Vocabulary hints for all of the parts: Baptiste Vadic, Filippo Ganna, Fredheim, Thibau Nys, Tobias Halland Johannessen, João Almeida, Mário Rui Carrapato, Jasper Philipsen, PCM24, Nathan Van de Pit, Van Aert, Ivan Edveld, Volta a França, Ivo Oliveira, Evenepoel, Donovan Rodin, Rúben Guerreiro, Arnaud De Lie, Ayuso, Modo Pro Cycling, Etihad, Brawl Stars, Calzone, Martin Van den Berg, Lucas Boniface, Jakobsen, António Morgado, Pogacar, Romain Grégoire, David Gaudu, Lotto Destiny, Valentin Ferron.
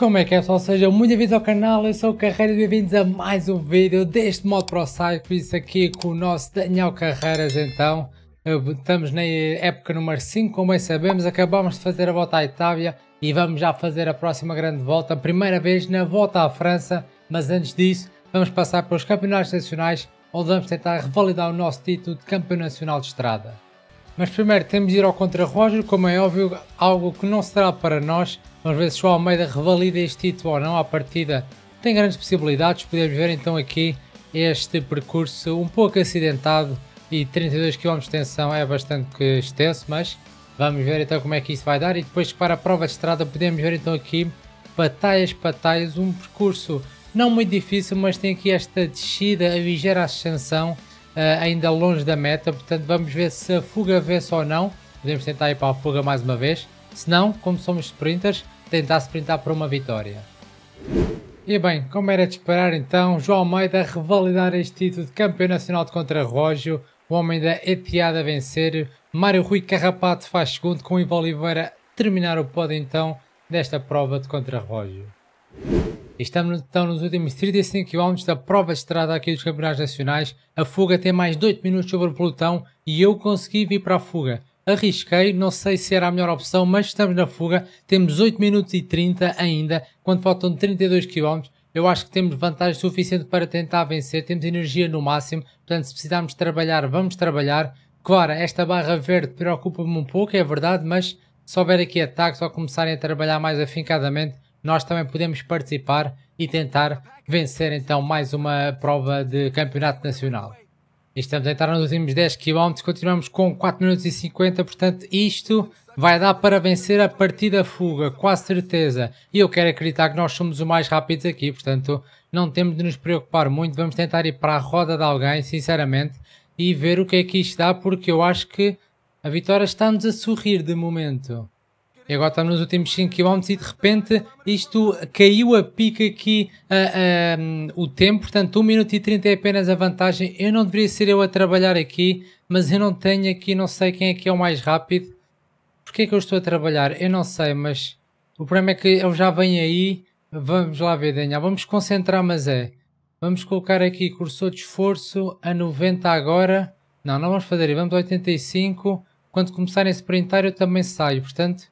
Como é que é pessoal? Sejam muito bem-vindos ao canal, eu sou o Carreiras e bem-vindos a mais um vídeo deste Modo Pro Cycling aqui com o nosso Daniel Carreiras. Então, estamos na época número 5, como bem sabemos, acabamos de fazer a volta à Itália e vamos já fazer a próxima grande volta, a primeira vez na volta à França, mas antes disso vamos passar pelos campeonatos nacionais onde vamos tentar revalidar o nosso título de campeão nacional de estrada. Mas primeiro temos de ir ao contra-relógio, como é óbvio, algo que não será para nós. Vamos ver se João Almeida revalida este título ou não. À partida tem grandes possibilidades. Podemos ver então aqui este percurso um pouco acidentado e 32 km de extensão é bastante extenso, mas vamos ver então como é que isso vai dar. E depois para a prova de estrada podemos ver então aqui batalhas, um percurso não muito difícil, mas tem aqui esta descida, a ligeira ascensão, ainda longe da meta, portanto vamos ver se a fuga vence ou não. Podemos tentar ir para a fuga mais uma vez, se não, como somos sprinters, tentar sprintar para uma vitória. E bem, como era de esperar então, João Almeida a revalidar este título de campeão nacional de contrarrelógio, o homem da Etihad a vencer, Mário Rui Carrapato faz segundo, com Ivo Oliveira terminar o pódio então desta prova de contrarrelógio. Estamos então nos últimos 35 km da prova de estrada aqui dos campeonatos nacionais. A fuga tem mais de 8 minutos sobre o pelotão e eu consegui vir para a fuga. Arrisquei, não sei se era a melhor opção, mas estamos na fuga. Temos 8 minutos e 30 ainda, quando faltam 32 km. Eu acho que temos vantagem suficiente para tentar vencer, temos energia no máximo. Portanto, se precisarmos trabalhar, vamos trabalhar. Claro, esta barra verde preocupa-me um pouco, é verdade, mas se houver aqui ataques ou começarem a trabalhar mais afincadamente, nós também podemos participar e tentar vencer então mais uma prova de campeonato nacional. Estamos a entrar nos últimos 10 km, continuamos com 4 minutos e 50, portanto isto vai dar para vencer a partida fuga, quase certeza. E eu quero acreditar que nós somos os mais rápidos aqui, portanto não temos de nos preocupar muito. Vamos tentar ir para a roda de alguém, sinceramente, e ver o que é que isto dá, porque eu acho que a vitória está-nos a sorrir de momento. E agora estamos nos últimos 5 km e de repente isto caiu a pique aqui o tempo, portanto 1 minuto e 30 é apenas a vantagem. Eu não deveria ser eu a trabalhar aqui, mas eu não tenho aqui, não sei quem é que é o mais rápido. Porquê é que eu estou a trabalhar? Eu não sei, mas o problema é que eu já venho aí. Vamos lá ver, Daniel, vamos concentrar, mas vamos colocar aqui cursor de esforço a 90 agora. Não vamos fazer, vamos a 85. Quando começarem a sprintar eu também saio, portanto...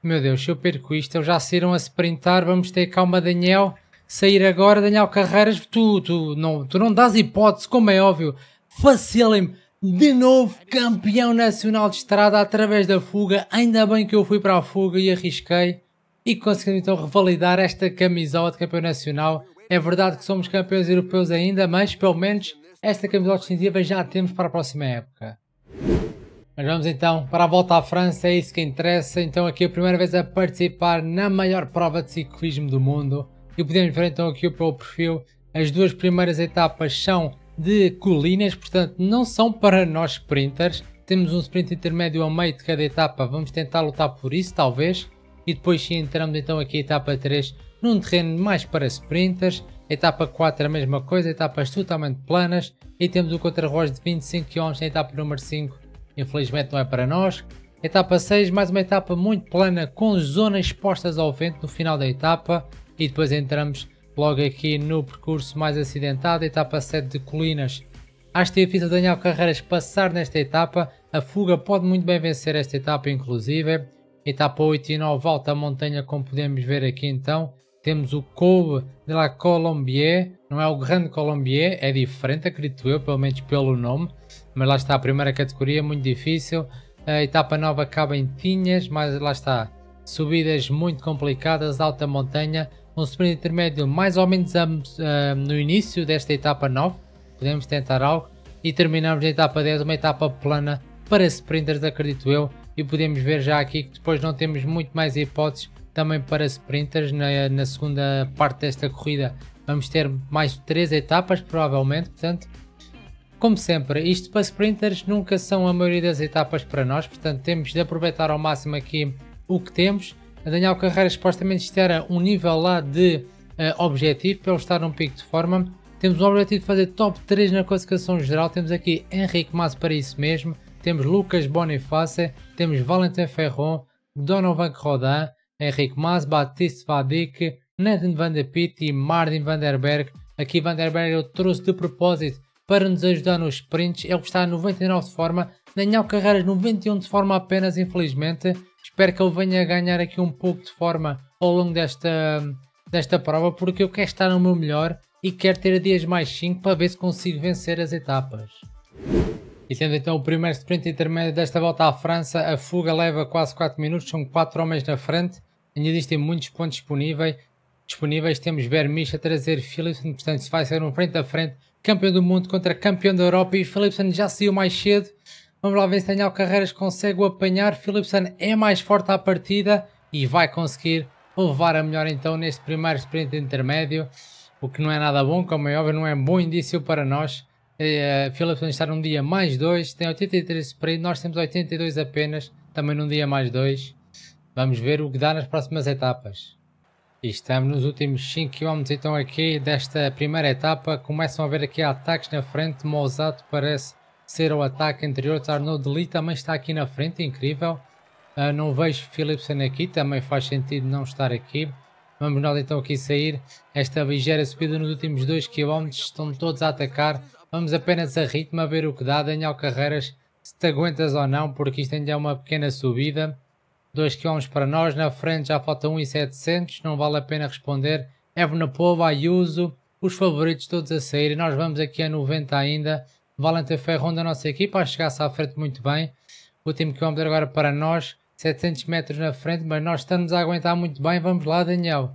Meu Deus, se eu perco isto, eles já saíram a sprintar, vamos ter calma Daniel, sair agora, Daniel Carreiras, tu não dás hipótese, como é óbvio, facilem-me, de novo campeão nacional de estrada através da fuga. Ainda bem que eu fui para a fuga e arrisquei, e conseguimos então revalidar esta camisola de campeão nacional. É verdade que somos campeões europeus ainda, mas pelo menos esta camisola distintiva já a temos para a próxima época. Mas vamos então para a volta à França, é isso que interessa. Então aqui a primeira vez a participar na maior prova de ciclismo do mundo. E podemos ver então aqui pelo perfil, as duas primeiras etapas são de colinas, portanto não são para nós sprinters. Temos um sprint intermédio a meio de cada etapa, vamos tentar lutar por isso talvez. E depois sim entramos então aqui a etapa 3 num terreno mais para sprinters. Etapa 4 a mesma coisa, etapas totalmente planas. E temos o contrarrelógio de 25 km na etapa número 5. Infelizmente não é para nós. Etapa 6, mais uma etapa muito plana com zonas expostas ao vento no final da etapa. E depois entramos logo aqui no percurso mais acidentado. Etapa 7 de colinas. Acho que é difícil Daniel Carreiras passar nesta etapa. A fuga pode muito bem vencer esta etapa inclusive. Etapa 8 e 9, alta montanha, como podemos ver aqui então. Temos o Col de la Colombier, não é o Grande Colombier, é diferente acredito eu, pelo menos pelo nome. Mas lá está a primeira categoria, muito difícil. A etapa 9 acaba em Tinhas, mas lá está. Subidas muito complicadas, alta montanha. Um sprint intermédio mais ou menos no início desta etapa 9. Podemos tentar algo. E terminamos na etapa 10, uma etapa plana para sprinters, acredito eu. E podemos ver já aqui que depois não temos muito mais hipóteses também para sprinters. Na segunda parte desta corrida vamos ter mais 3 etapas provavelmente, portanto... Como sempre, isto para sprinters nunca são a maioria das etapas para nós, portanto temos de aproveitar ao máximo aqui o que temos. A Daniel Carreiras supostamente estará um nível lá de objetivo, para ele estar num pico de forma. Temos o objetivo de fazer top 3 na classificação geral, temos aqui Henrique Mas para isso mesmo, temos Lucas Boniface, temos Valentin Ferron, Donovan Rodin, Henrique Mas, Baptiste Vadic, Nathan Van de Pit e Martin Van den Berg. Aqui Van den Berg eu trouxe de propósito para nos ajudar nos sprints. Ele está a 99 de forma, Daniel Carreiras 91 de forma apenas, infelizmente. Espero que ele venha a ganhar aqui um pouco de forma ao longo desta prova, porque eu quero estar no meu melhor e quero ter dias mais 5 para ver se consigo vencer as etapas. E sendo então o primeiro sprint intermédio desta volta à França, a fuga leva quase 4 minutos, são 4 homens na frente, ainda existem muitos pontos disponíveis, temos Vermisch a trazer Philipsen, portanto se vai ser um frente a frente, campeão do mundo contra campeão da Europa, e Philipsen já saiu mais cedo. Vamos lá ver se Daniel Carreiras consegue o apanhar. Philipsen é mais forte à partida e vai conseguir levar a melhor então neste primeiro sprint intermédio, o que não é nada bom, como é óbvio, não é bom indício para nós. Philipsen está num dia mais 2, tem 83 sprint, nós temos 82 apenas, também num dia mais 2. Vamos ver o que dá nas próximas etapas. E estamos nos últimos 5 km então aqui desta primeira etapa, começam a ver aqui ataques na frente, Mozato parece ser o ataque entre outros, Arnaud De Lie também está aqui na frente, incrível. Não vejo Philipsen aqui, também faz sentido não estar aqui. Vamos nós então aqui sair, esta ligeira subida nos últimos 2 km, estão todos a atacar. Vamos apenas a ritmo a ver o que dá, Daniel Carreiras, se te aguentas ou não, porque isto ainda é uma pequena subida. 2 km para nós, na frente já falta 1.700, não vale a pena responder. Evenepoel, Ayuso, os favoritos todos a sair, nós vamos aqui a 90 ainda. Valentin Ferron da nossa equipa a chegar-se à frente muito bem. Último quilómetro agora para nós, 700 metros na frente, mas nós estamos a aguentar muito bem. Vamos lá, Daniel.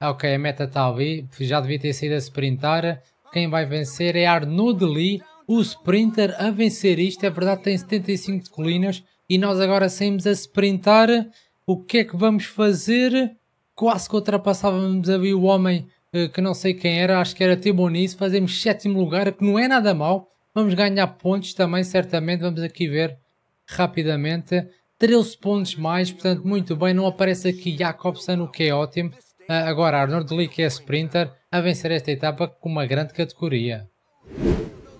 Ok, a meta está ali, já devia ter saído a sprintar. Quem vai vencer é Arnaud De Lie, o sprinter a vencer isto. É verdade, tem 75 de colinas e nós agora saímos a sprintar. O que é que vamos fazer? Quase que ultrapassávamos ali o homem que não sei quem era, acho que era Thibau Nys. Fazemos 7º lugar, que não é nada mal. Vamos ganhar pontos também, certamente. Vamos aqui ver rapidamente. 13 pontos mais, portanto muito bem. Não aparece aqui Jakobsen, o que é ótimo. Agora Arnaud De Lie, que é sprinter, a vencer esta etapa com uma grande categoria.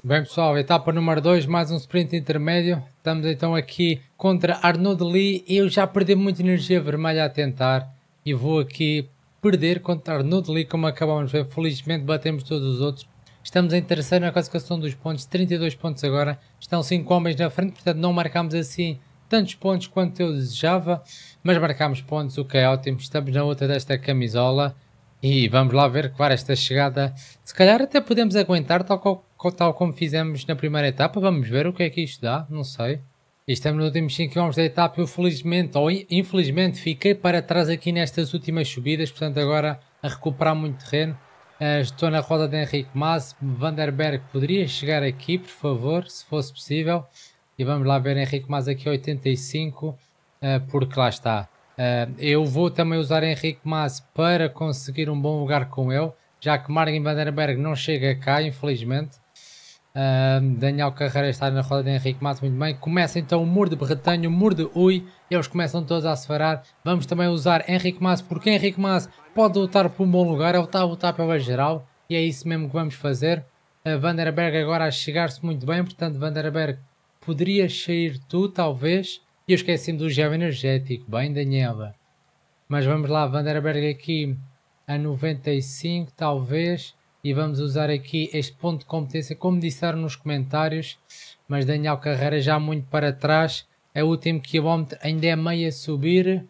Bem pessoal, etapa número 2, mais um sprint intermédio. Estamos então aqui contra Arnaud De Lie. Eu já perdi muita energia vermelha a tentar e vou aqui perder contra Arnaud De Lie, como acabamos de ver. Felizmente batemos todos os outros. Estamos em terceiro na classificação dos pontos, 32 pontos agora. Estão 5 homens na frente, portanto não marcámos assim tantos pontos quanto eu desejava, mas marcámos pontos, o que é ótimo. Estamos na outra desta camisola e vamos lá ver, claro, esta chegada. Se calhar até podemos aguentar, tal como fizemos na primeira etapa. Vamos ver o que é que isto dá, não sei. E estamos nos últimos 5 km da etapa. Eu felizmente, ou infelizmente, fiquei para trás aqui nestas últimas subidas, portanto agora a recuperar muito terreno. Estou na roda de Henrique Mas. Van den Berg poderia chegar aqui, por favor, se fosse possível. E vamos lá ver Henrique Mas aqui 85, porque lá está. Eu vou também usar Henrique Mas para conseguir um bom lugar com ele, já que Martin Van den Berg não chega cá, infelizmente. Daniel Carreiras está na roda de Henrique Mas, muito bem. Começa então o muro de Bretanha, o muro de Ui, eles começam todos a acelerar. Vamos também usar Henrique Mas, porque Henrique Mas pode lutar por um bom lugar, ele está a lutar pela geral e é isso mesmo que vamos fazer. Van den Berg agora a chegar-se muito bem, portanto Van den Berg poderias sair tu, talvez. E eu esqueci-me do gel energético. Bem, Daniela. Mas vamos lá, Van den Berg aqui a 95, talvez. E vamos usar aqui este ponto de competência, como disseram nos comentários. Mas Daniel Carreiras já muito para trás. É o último quilómetro, ainda é meio a subir.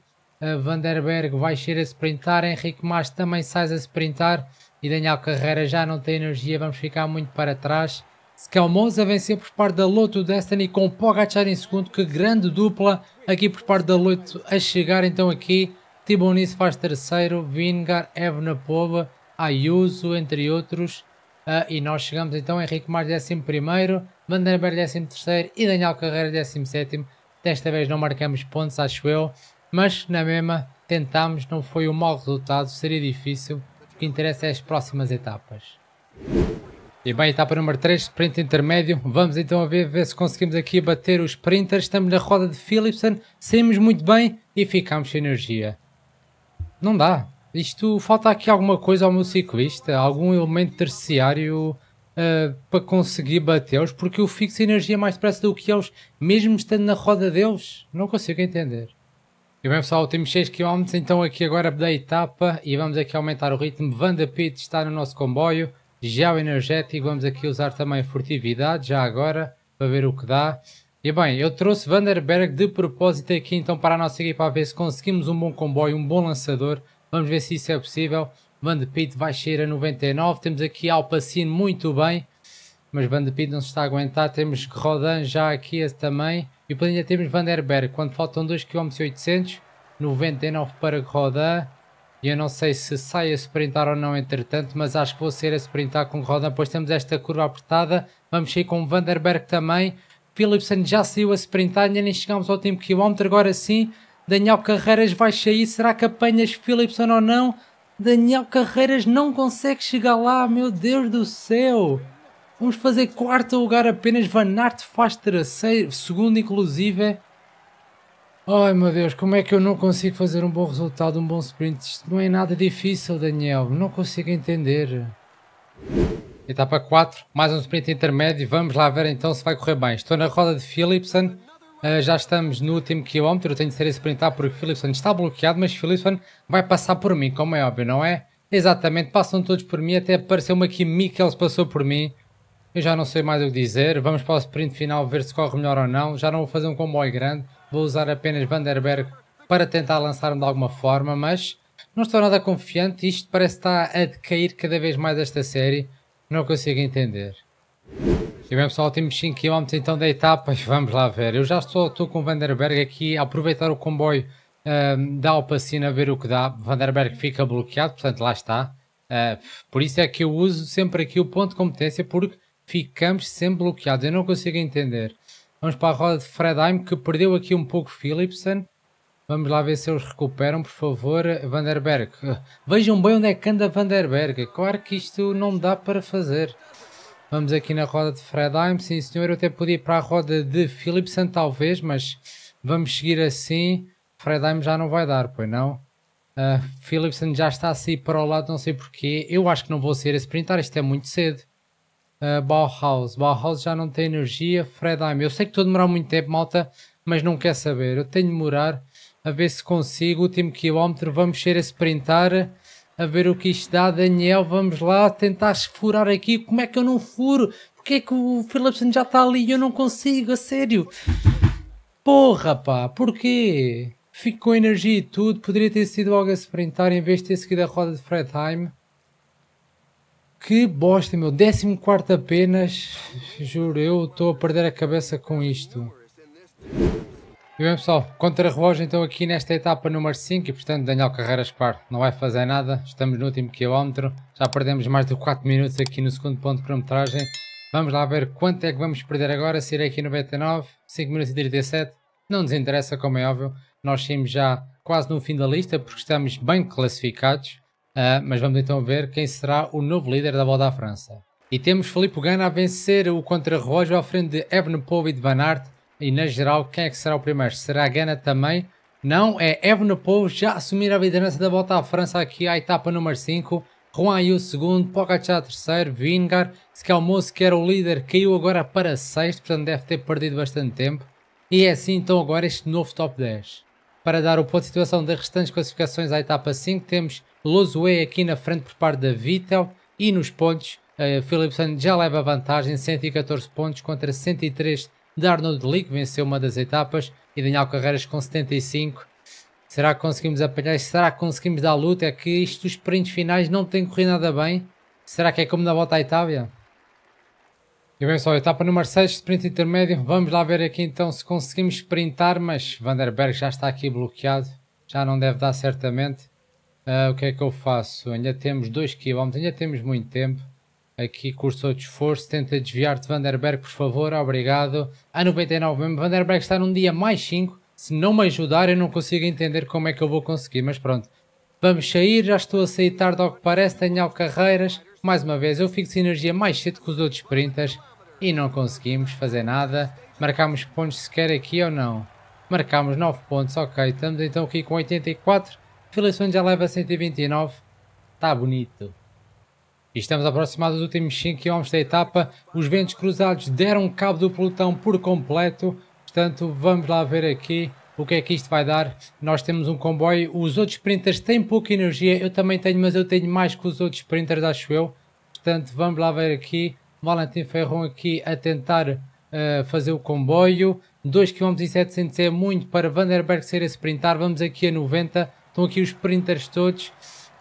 Van den Berg vai sair a sprintar. Henrique Mas também sai a sprintar. E Daniel Carreiras já não tem energia, vamos ficar muito para trás. Skelmons a vencer por parte da Lotto Destiny, com Pogacar em segundo. Que grande dupla aqui por parte da Lotto a chegar então aqui. Thibau Nys faz terceiro, Vingar, Evenepoel, Ayuso, entre outros. E nós chegamos então, Henrique Mas 11º, Van den Berg 13º e Daniel Carreiras 17º. Desta vez não marcamos pontos, acho eu, mas na mesma tentámos, não foi um mau resultado, seria difícil. O que interessa é as próximas etapas. E bem, etapa número 3, sprint intermédio. Vamos então a ver se conseguimos aqui bater os sprinters. Estamos na roda de Philipsen, saímos muito bem e ficamos sem energia. Não dá. Isto, falta aqui alguma coisa ao meu ciclista, algum elemento terciário para conseguir batê-los, porque eu fico sem energia mais depressa do que eles, mesmo estando na roda deles. Não consigo entender. E bem pessoal, temos 6 km, então aqui agora da etapa e vamos aqui aumentar o ritmo. Van de Pit está no nosso comboio, já o energético, vamos aqui usar também furtividade já agora, para ver o que dá. E bem, eu trouxe Van den Berg de propósito aqui então para a nossa equipa, a ver se conseguimos um bom comboio, um bom lançador. Vamos ver se isso é possível. Van de Pit vai sair a 99, temos aqui Alpacino muito bem, mas Van de Pit não se está a aguentar, temos Rodin já aqui também, e depois ainda temos Van den Berg, quando faltam 2 km e 800, 99 para Rodin, e eu não sei se sai a sprintar ou não entretanto, mas acho que vou sair a sprintar com Rodin, pois temos esta curva apertada, vamos sair com Van den Berg também, Philipsen já saiu a sprintar, ainda nem chegámos ao tempo quilómetro, agora sim, Daniel Carreiras vai sair, será que apanhas Philipsen ou não? Daniel Carreiras não consegue chegar lá, meu Deus do céu! Vamos fazer quarto lugar apenas, Van Aert faz terceiro, segundo inclusive. Ai meu Deus, como é que eu não consigo fazer um bom resultado, um bom sprint? Isto não é nada difícil, Daniel, não consigo entender. Etapa 4, mais um sprint intermédio, vamos lá ver então se vai correr bem. Estou na roda de Philipsen. Já estamos no último quilómetro, eu tenho de ser a sprintar porque Philipsen está bloqueado, mas Philipsen vai passar por mim, como é óbvio, não é? Exatamente, passam todos por mim, até apareceu-me aqui Mikkels, passou por mim. Eu já não sei mais o que dizer, vamos para o sprint final ver se corre melhor ou não, já não vou fazer um comboio grande, vou usar apenas Van den Berg para tentar lançar-me de alguma forma, mas não estou nada confiante, isto parece estar a decair cada vez mais esta série, não consigo entender. E bem pessoal, temos 5 km então da etapa, vamos lá ver, eu já estou com o Van den Berg aqui a aproveitar o comboio da Alpacino a ver o que dá. Van den Berg fica bloqueado, portanto lá está, por isso é que eu uso sempre aqui o ponto de competência, porque ficamos sempre bloqueados, eu não consigo entender. Vamos para a roda de Fredheim, que perdeu aqui um pouco Philipsen, vamos lá ver se eles recuperam, por favor. Van den Berg, vejam bem onde é que anda Van den Berg, claro que isto não me dá para fazer. Vamos aqui na roda de Fredheim, sim senhor, eu até podia ir para a roda de Philipsen talvez, mas vamos seguir assim. Fredheim já não vai dar, pois não? Philipsen já está a sair para o lado, não sei porquê, eu acho que não vou sair a sprintar, isto é muito cedo. Bauhaus já não tem energia, Fredheim, eu sei que estou a demorar muito tempo malta, mas não quer saber, eu tenho de demorar a ver se consigo, último quilómetro, vamos sair a sprintar. A ver o que isto dá, Daniel, vamos lá tentar furar aqui, como é que eu não furo? Porque é que o Philipsen já está ali e eu não consigo, a sério? Porra pá, porquê? Fico com energia e tudo, poderia ter sido logo a sprintar em vez de ter seguido a roda de Fredheim. Que bosta meu, 14º apenas, juro, eu estou a perder a cabeça com isto. E bem pessoal, contra-relógio então aqui nesta etapa número 5 e portanto Daniel Carreiras parte, não vai fazer nada, estamos no último quilómetro, já perdemos mais de 4 minutos aqui no segundo ponto de cronometragem, vamos lá ver quanto é que vamos perder agora, sair aqui 99, 5 minutos e 37, não nos interessa como é óbvio, nós saímos já quase no fim da lista porque estamos bem classificados, mas vamos então ver quem será o novo líder da Volta à França. E temos Filippo Ganna a vencer o contra-relógio à frente de Evenepoel e de Van Aert. E na geral, quem é que será o primeiro? Será Ganna também? Não, é Evenepoel já assumir a liderança da Volta à França aqui à etapa número 5. Juan Ayuso segundo, Pogacar terceiro, Vingar, Scalmoso que era o líder, caiu agora para sexto, portanto deve ter perdido bastante tempo. E é assim então agora este novo top 10. Para dar o ponto de situação das restantes classificações à etapa 5, temos Lozoé aqui na frente por parte da Vittel e nos pontos, Philipsen já leva vantagem, 114 pontos contra 103 Arnaud De Lie, que venceu uma das etapas, e Daniel Carreiras com 75. Será que conseguimos apanhar? Será que conseguimos dar luta? É que isto, os sprints finais não têm corrido nada bem. Será que é como na volta à Itália? E bem pessoal, etapa número 6, sprint intermédio. Vamos lá ver aqui então se conseguimos sprintar, mas Van den Berg já está aqui bloqueado. Já não deve dar certamente. O que é que eu faço? Ainda temos 2 km, ainda temos muito tempo. Aqui cursou de esforço, tenta desviar-te Van den Berg, por favor, obrigado. A 99 mesmo, Van den Berg está num dia mais 5, se não me ajudar eu não consigo entender como é que eu vou conseguir, mas pronto. Vamos sair, já estou a sair tarde ao que parece, Daniel Carreiras, mais uma vez eu fico sem energia mais cedo que os outros sprinters e não conseguimos fazer nada. Marcámos pontos sequer aqui ou não? Marcámos 9 pontos, ok, estamos então aqui com 84, Philipsen já leva 129, está bonito. E estamos aproximados dos últimos 5 km da etapa, os ventos cruzados deram cabo do pelotão por completo, portanto vamos lá ver aqui o que é que isto vai dar. Nós temos um comboio, os outros sprinters têm pouca energia, eu também tenho, mas eu tenho mais que os outros sprinters, acho eu. Portanto, vamos lá ver aqui, Valentin Ferron aqui a tentar fazer o comboio, 2,7 km é muito para Van den Berg ser a sprintar, vamos aqui a 90, estão aqui os sprinters todos,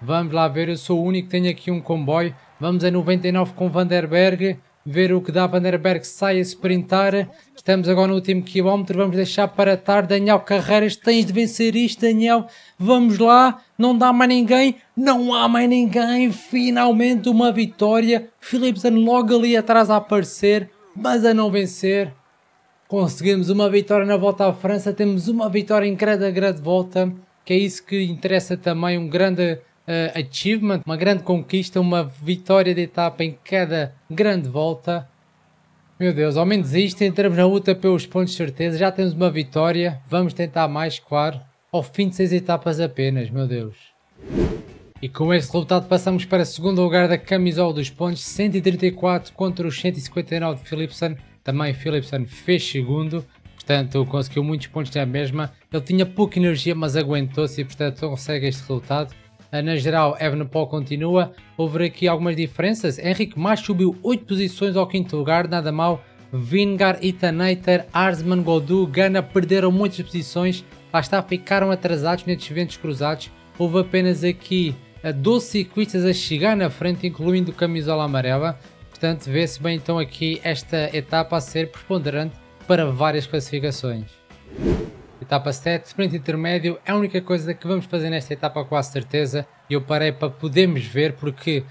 vamos lá ver, eu sou o único que tenho aqui um comboio, vamos a 99 com Van den Berg, ver o que dá, Van den Berg sai a sprintar, estamos agora no último quilómetro, vamos deixar para tarde, Daniel Carreiras, tens de vencer isto, Daniel, vamos lá, não dá mais ninguém, não há mais ninguém, finalmente uma vitória, Philipsen logo ali atrás a aparecer, mas a não vencer, conseguimos uma vitória na Volta à França, temos uma vitória em cada grande volta, que é isso que interessa também, um grande achievement, uma grande conquista, uma vitória de etapa em cada grande volta. Meu Deus, ao menos isto, entramos na luta pelos pontos de certeza, já temos uma vitória, vamos tentar mais, claro, ao fim de 6 etapas apenas, meu Deus. E com este resultado passamos para o segundo lugar da camisola dos pontos, 134 contra os 159 de Philipsen, também Philipsen fez segundo. Portanto, conseguiu muitos pontos na mesma, ele tinha pouca energia mas aguentou-se e portanto consegue este resultado. Na geral, Evenepoel continua, houve aqui algumas diferenças, Henrique Mas subiu 8 posições ao 5º lugar, nada mal, Vingar, Itanaiter, Arsman, Gaudu, Ganna perderam muitas posições, lá está, ficaram atrasados nestes eventos cruzados, houve apenas aqui 12 ciclistas a chegar na frente, incluindo camisola amarela, portanto vê-se bem então aqui esta etapa a ser preponderante para várias classificações. Etapa 7, sprint intermédio, é a única coisa que vamos fazer nesta etapa com a certeza. Eu parei para podermos ver porque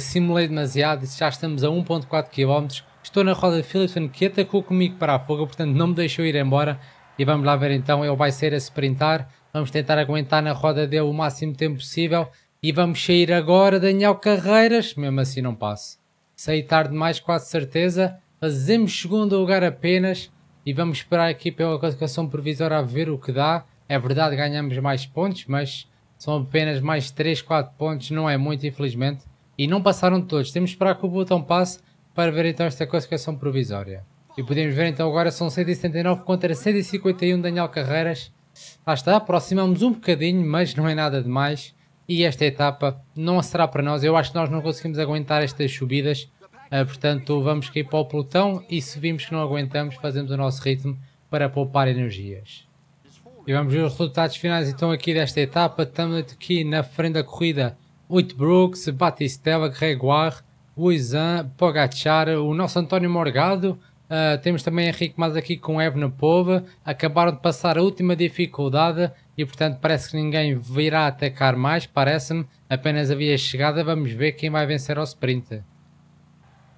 simulei demasiado, já estamos a 1.4 km. Estou na roda de Philipsen que atacou comigo para a fuga, portanto não me deixou ir embora. E vamos lá ver então, ele vai ser a sprintar. Vamos tentar aguentar na roda dele o máximo tempo possível. E vamos sair agora, Daniel Carreiras, mesmo assim não passo. Saí tarde demais, quase certeza. Fazemos segundo lugar apenas. E vamos esperar aqui pela classificação provisória a ver o que dá. É verdade, ganhamos mais pontos, mas são apenas mais 3, 4 pontos, não é muito, infelizmente. E não passaram todos, temos que esperar que o botão passe para ver então esta classificação provisória. E podemos ver então agora são 179 contra 151 Daniel Carreiras. Lá está, aproximamos um bocadinho, mas não é nada demais. E esta etapa não será para nós, eu acho que nós não conseguimos aguentar estas subidas. Portanto, vamos cair para o pelotão e se vimos que não aguentamos, fazemos o nosso ritmo para poupar energias. E vamos ver os resultados finais então aqui desta etapa. Estamos aqui na frente da corrida, Brooks, Battistella, Grégoire, Uizan, Pogacar, o nosso António Morgado. Temos também Henrique Mas aqui com Evenepoel. Acabaram de passar a última dificuldade e portanto parece que ninguém virá atacar mais, parece-me. Apenas havia chegada, vamos ver quem vai vencer ao sprint.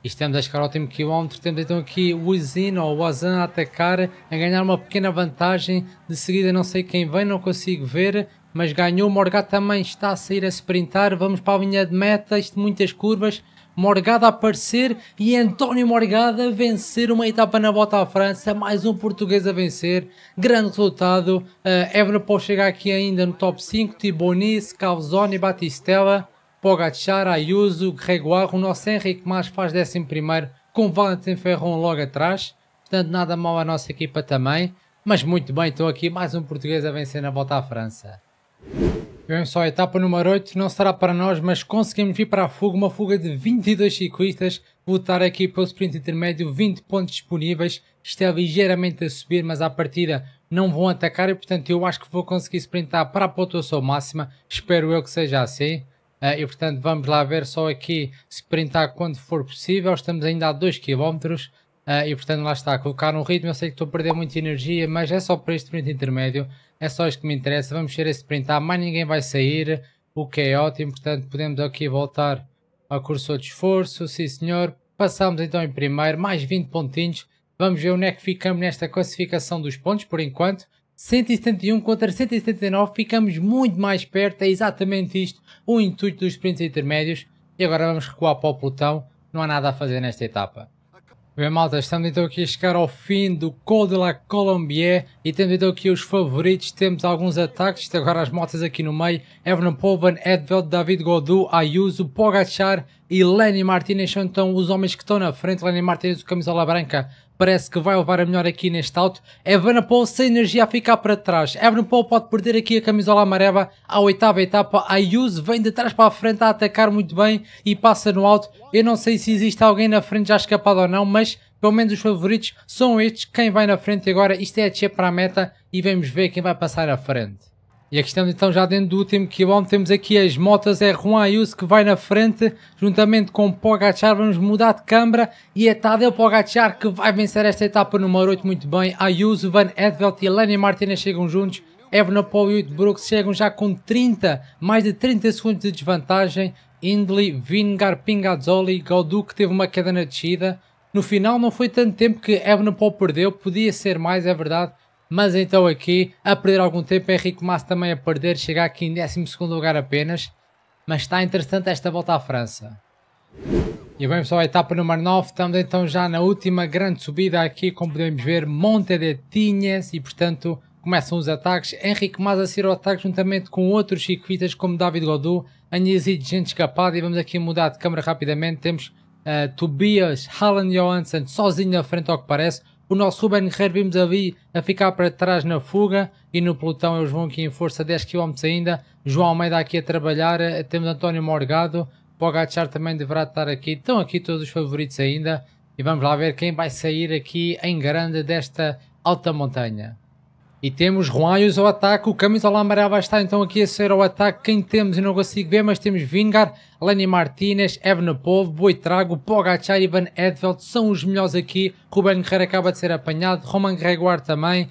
E estamos a chegar ao último quilómetro, temos então aqui o Izin ou o Azan a atacar, a ganhar uma pequena vantagem, de seguida não sei quem vem, não consigo ver, mas ganhou, Morgado também está a sair a sprintar, vamos para a linha de meta, isto muitas curvas, Morgado a aparecer e António Morgado a vencer uma etapa na Volta à França, mais um português a vencer, grande resultado, Evenepoel chega aqui ainda no top 5, Thibau Nys, Calzone, Battistella, Pogacar, Ayuso, Grégoire, o nosso Henrique Mas faz 11º com Valentin Ferron logo atrás, portanto nada mal a nossa equipa também, mas muito bem, estou aqui mais um português a vencer na Volta à França. Bem só, a etapa número 8 não será para nós, mas conseguimos vir para a fuga, uma fuga de 22 ciclistas, lutar aqui pelo sprint intermédio, 20 pontos disponíveis, está ligeiramente a subir, mas à partida não vão atacar e portanto eu acho que vou conseguir sprintar para a pontuação máxima, espero eu que seja assim. E portanto vamos lá ver só aqui sprintar quando for possível, estamos ainda a 2 km e portanto lá está, colocar um ritmo, eu sei que estou a perder muita energia, mas é só para este sprint intermédio, é só isto que me interessa, vamos ser a sprintar, mais ninguém vai sair, o que é ótimo, portanto podemos aqui voltar ao cursor de esforço, sim senhor, passamos então em primeiro, mais 20 pontinhos, vamos ver onde é que ficamos nesta classificação dos pontos, por enquanto, 171 contra 179, ficamos muito mais perto, é exatamente isto o intuito dos sprints intermédios e agora vamos recuar para o pelotão, não há nada a fazer nesta etapa. Bem malta, estamos então aqui a chegar ao fim do Col de la Colombier e temos então aqui os favoritos, temos alguns ataques, agora as motas aqui no meio, Evenepoel, Van Edveld, David Gaudu, Ayuso, Pogacar e Lenny Martinez são então os homens que estão na frente, Lenny Martinez, o camisola branca, parece que vai levar a melhor aqui neste auto. Evenepoel sem energia a ficar para trás. Evenepoel pode perder aqui a camisola amarela à oitava etapa. Ayuso vem de trás para a frente a atacar muito bem e passa no alto. Eu não sei se existe alguém na frente já escapado ou não, mas pelo menos os favoritos são estes. Quem vai na frente agora, isto é a descer para a meta e vamos ver quem vai passar à frente. E aqui estamos então já dentro do último quilómetro, temos aqui as motas, é Juan Ayuso que vai na frente, juntamente com Pogacar. Vamos mudar de câmara e é Tadeu Pogacar que vai vencer esta etapa número 8 muito bem. Ayuso, Van Edveld e Lenny Martinez chegam juntos, Evenepoel e Brooks chegam já com mais de 30 segundos de desvantagem. Hindley, Vingar, Pingazzoli, Gaudu que teve uma queda na descida. No final não foi tanto tempo que Evenepoel perdeu, podia ser mais, é verdade. Mas então aqui, a perder algum tempo, Henrique Mas também a perder, chegar aqui em 12º lugar apenas. Mas está interessante esta volta à França. E bem pessoal, a etapa número 9, estamos então já na última grande subida aqui, como podemos ver, Monte de Tinhas, e portanto começam os ataques. Henrique Mas a seguir o ataque juntamente com outros ciclistas como David Gaudu, Agnesi de gente escapada, e vamos aqui mudar de câmara rapidamente. Temos Tobias Halland Johannessen sozinho na frente ao que parece. O nosso Rúben Guerreiro vimos ali a ficar para trás na fuga e no pelotão eles vão aqui em força 10 km ainda. João Almeida aqui a trabalhar, temos António Morgado, Pogacar também deverá estar aqui. Estão aqui todos os favoritos ainda e vamos lá ver quem vai sair aqui em grande desta alta montanha. E temos Juan Ayuso ao ataque, o camisola amarela vai estar então aqui a ser ao ataque. Quem temos eu não consigo ver, mas temos Vingar, Lenny Martinez, Evenepoel, Boitrago, Pogacar e Van Edveld são os melhores aqui. Rúben Guerreiro acaba de ser apanhado, Romain Grégoire também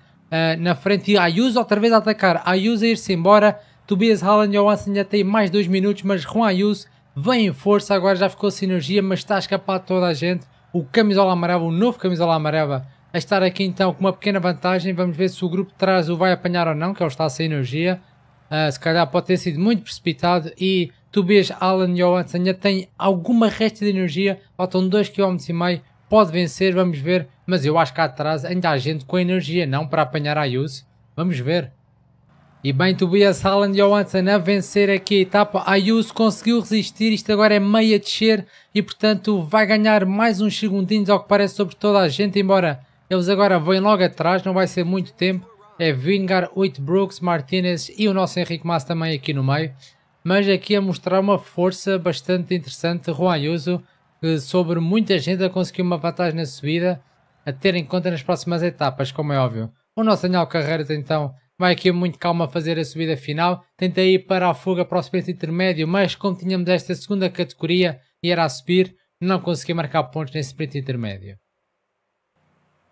na frente e Ayuso outra vez a atacar. Ayuso a ir-se embora, Tobias Halland Johannessen já tem mais 2 minutos, mas Juan Ayuso vem em força, agora já ficou sem energia, mas está a escapar de toda a gente. O camisola amarela, o novo camisola amarela, a estar aqui então com uma pequena vantagem. Vamos ver se o grupo de trás o vai apanhar ou não, que ele está sem energia. Se calhar pode ter sido muito precipitado e Tobias Halland Johannessen ainda tem alguma resta de energia, faltam 2,5 km, pode vencer, vamos ver. Mas eu acho que atrás ainda há gente com energia, não, para apanhar a Ayuso, vamos ver. E bem, Tobias Halland Johannessen a vencer aqui a etapa. Ayuso conseguiu resistir, isto agora é meio a descer e portanto vai ganhar mais uns segundinhos ao que parece sobre toda a gente, embora eles agora vêm logo atrás, não vai ser muito tempo. É Vingar, 8 Brooks, Martinez e o nosso Henrique Mas também aqui no meio. Mas aqui a mostrar uma força bastante interessante. Juan Ayuso, que sobre muita gente a conseguir uma vantagem na subida, a ter em conta nas próximas etapas, como é óbvio. O nosso Daniel Carreiras então vai aqui muito calmo a fazer a subida final. Tenta ir para a fuga para o sprint intermédio, mas como tínhamos esta segunda categoria e era a subir, não conseguia marcar pontos nesse sprint intermédio.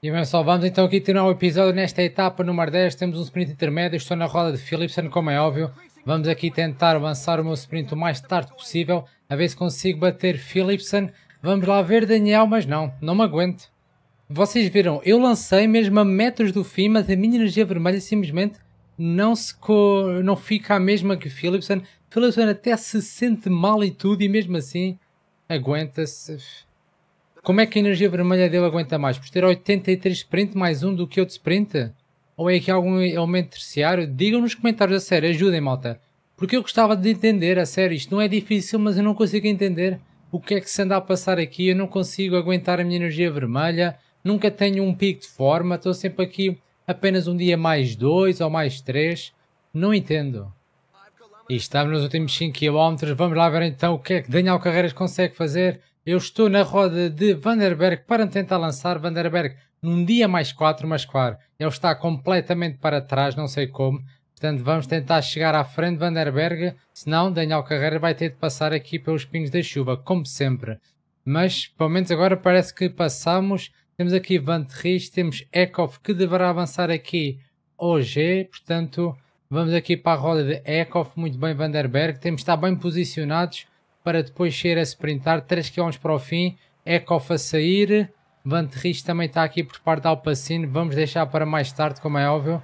E bem pessoal, vamos então aqui terminar o episódio nesta etapa número 10, temos um sprint intermédio, estou na roda de Philipsen, como é óbvio. Vamos aqui tentar avançar o meu sprint o mais tarde possível, a ver se consigo bater Philipsen. Vamos lá ver Daniel, mas não me aguento. Vocês viram, eu lancei mesmo a metros do fim, mas a minha energia vermelha simplesmente não fica a mesma que Philipsen. Philipsen até se sente mal e tudo, e mesmo assim aguenta-se. Como é que a energia vermelha dele aguenta mais? Por ter 83 sprint mais um do que outro sprint? Ou é aqui algum aumento terciário? Digam nos comentários, a sério, ajudem malta. Porque eu gostava de entender, a sério, isto não é difícil, mas eu não consigo entender o que é que se anda a passar aqui. Eu não consigo aguentar a minha energia vermelha, nunca tenho um pico de forma, estou sempre aqui apenas um dia mais 2 ou mais 3, não entendo. E estamos nos últimos 5 km, vamos lá ver então o que é que Daniel Carreiras consegue fazer. Eu estou na roda de Van den Berg para tentar lançar Van den Berg num dia mais 4, mas claro, ele está completamente para trás, não sei como. Portanto, vamos tentar chegar à frente de Van den Berg, senão Daniel Carreiras vai ter de passar aqui pelos pingos da chuva, como sempre. Mas, pelo menos agora parece que passamos. Temos aqui Van de Ries, temos Ekhoff que deverá avançar aqui hoje, portanto, vamos aqui para a roda de Ekhoff, muito bem Van den Berg, temos de estar bem posicionados para depois ser a sprintar. 3 km para o fim, Ekhoff a sair, Van de Ries também está aqui por parte da Alpacino, vamos deixar para mais tarde, como é óbvio.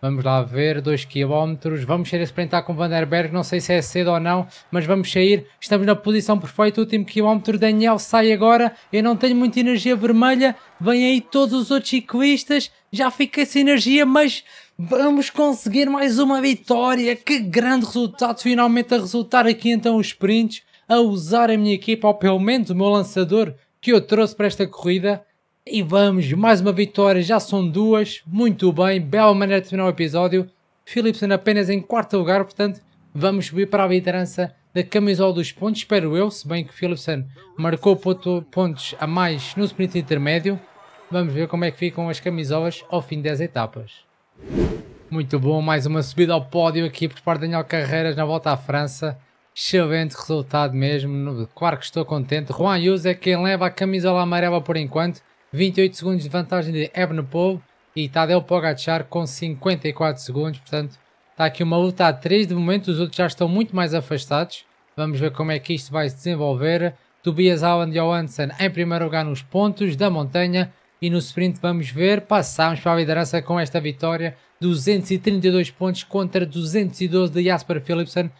Vamos lá ver, 2 km, vamos ser a sprintar com Van den Berg, não sei se é cedo ou não, mas vamos sair, estamos na posição perfeita, último quilómetro, Daniel sai agora, eu não tenho muita energia vermelha, vêm aí todos os outros ciclistas, já fiquei sem energia, mas vamos conseguir mais uma vitória, que grande resultado, finalmente a resultar aqui então os sprints, a usar a minha equipa, ou pelo menos o meu lançador que eu trouxe para esta corrida, E vamos, mais uma vitória, já são duas, muito bem, bela maneira de terminar o episódio. Philipsen apenas em quarto lugar, portanto vamos subir para a liderança da camisola dos pontos, espero eu, se bem que Philipsen marcou pontos a mais no sprint intermédio. Vamos ver como é que ficam as camisolas ao fim das etapas. Muito bom, mais uma subida ao pódio aqui por parte de Daniel Carreiras na Volta à França. Excelente resultado mesmo, claro que estou contente. Juan Ayuso é quem leva a camisola amarela por enquanto, 28 segundos de vantagem de Evenepoel e Tadej Pogacar com 54 segundos, portanto está aqui uma luta a 3, de momento os outros já estão muito mais afastados. Vamos ver como é que isto vai se desenvolver. Tobias Halland Johannessen em primeiro lugar nos pontos da montanha e no sprint vamos ver, passámos para a liderança com esta vitória, 232 pontos contra 212 de Jasper Philipsen.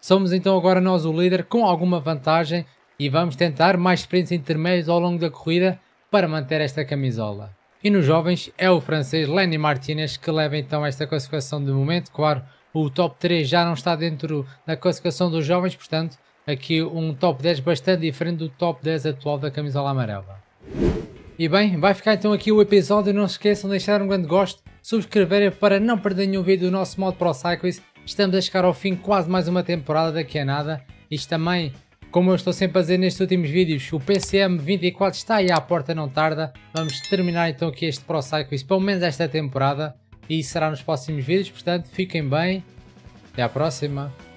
Somos então agora nós o líder com alguma vantagem e vamos tentar mais sprints intermédios ao longo da corrida para manter esta camisola. E nos jovens é o francês Lenny Martinez que leva então esta classificação de momento. Claro, o top 3 já não está dentro da classificação dos jovens, portanto aqui um top 10 bastante diferente do top 10 atual da camisola amarela. E bem, vai ficar então aqui o episódio, não se esqueçam de deixar um grande gosto, subscreverem para não perder nenhum vídeo do nosso Modo Pro Cycling. Estamos a chegar ao fim quase mais uma temporada daqui a nada. Isto também, como eu estou sempre a dizer nestes últimos vídeos, o PCM24 está aí à porta, não tarda. Vamos terminar então aqui este Pro Cycling, pelo menos esta temporada, e será nos próximos vídeos, portanto fiquem bem, até à próxima.